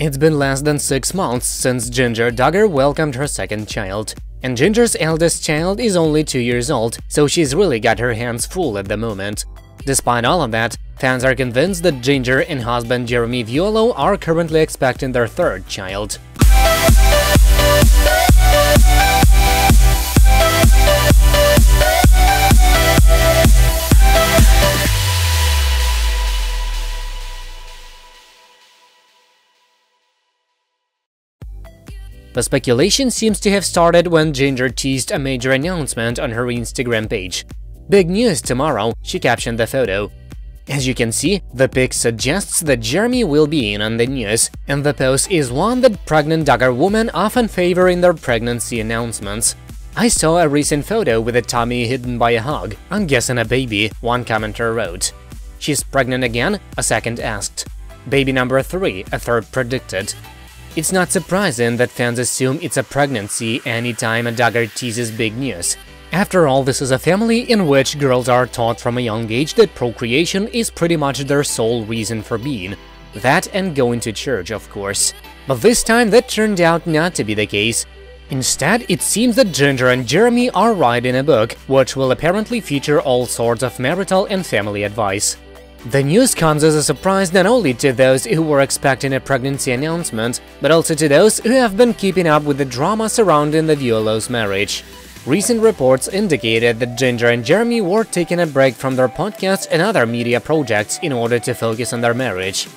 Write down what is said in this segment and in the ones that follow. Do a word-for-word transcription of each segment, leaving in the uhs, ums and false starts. It's been less than six months since Jinger Duggar welcomed her second child. And Ginger's eldest child is only two years old, so she's really got her hands full at the moment. Despite all of that, fans are convinced that Jinger and husband Jeremy Vuolo are currently expecting their third child. The speculation seems to have started when Jinger teased a major announcement on her Instagram page. "Big news tomorrow," she captioned the photo. As you can see, the pic suggests that Jeremy will be in on the news, and the pose is one that pregnant Duggar women often favor in their pregnancy announcements. "I saw a recent photo with a tummy hidden by a hug. I'm guessing a baby," one commenter wrote. "She's pregnant again?" a second asked. "Baby number three," a third predicted. It's not surprising that fans assume it's a pregnancy anytime a Duggar teases big news. After all, this is a family in which girls are taught from a young age that procreation is pretty much their sole reason for being. That and going to church, of course. But this time that turned out not to be the case. Instead, it seems that Jinger and Jeremy are writing a book, which will apparently feature all sorts of marital and family advice. The news comes as a surprise not only to those who were expecting a pregnancy announcement, but also to those who have been keeping up with the drama surrounding the Vuolo's marriage. Recent reports indicated that Jinger and Jeremy were taking a break from their podcasts and other media projects in order to focus on their marriage.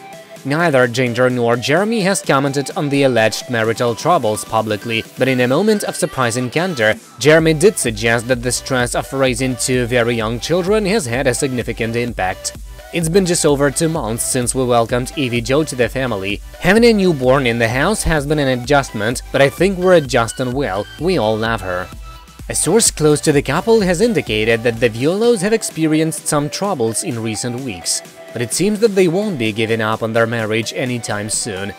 Neither Jinger nor Jeremy has commented on the alleged marital troubles publicly, but in a moment of surprising candor, Jeremy did suggest that the stress of raising two very young children has had a significant impact. "It's been just over two months since we welcomed Evie Jo to the family. Having a newborn in the house has been an adjustment, but I think we're adjusting well. We all love her." A source close to the couple has indicated that the Vuolos have experienced some troubles in recent weeks, but it seems that they won't be giving up on their marriage anytime soon.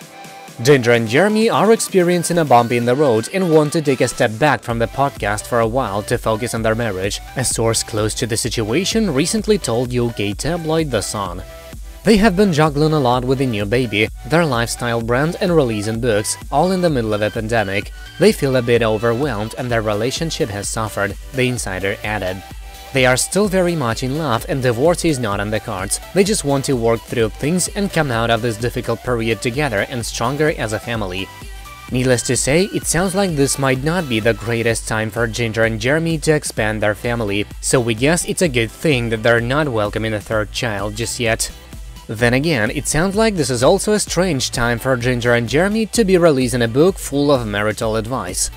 Jinger and Jeremy are experiencing a bump in the road and want to take a step back from the podcast for a while to focus on their marriage, a source close to the situation recently told U K tabloid The Sun. They have been juggling a lot with the new baby, their lifestyle brand and releasing books, all in the middle of a pandemic. "They feel a bit overwhelmed and their relationship has suffered," the insider added. "They are still very much in love and divorce is not on the cards. They just want to work through things and come out of this difficult period together and stronger as a family." Needless to say, it sounds like this might not be the greatest time for Jinger and Jeremy to expand their family, so we guess it's a good thing that they're not welcoming a third child just yet. Then again, it sounds like this is also a strange time for Jinger and Jeremy to be releasing a book full of marital advice.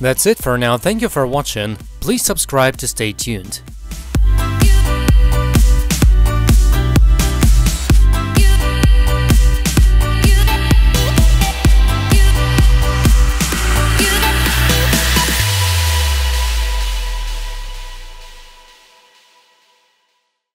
That's it for now, thank you for watching, please subscribe to stay tuned.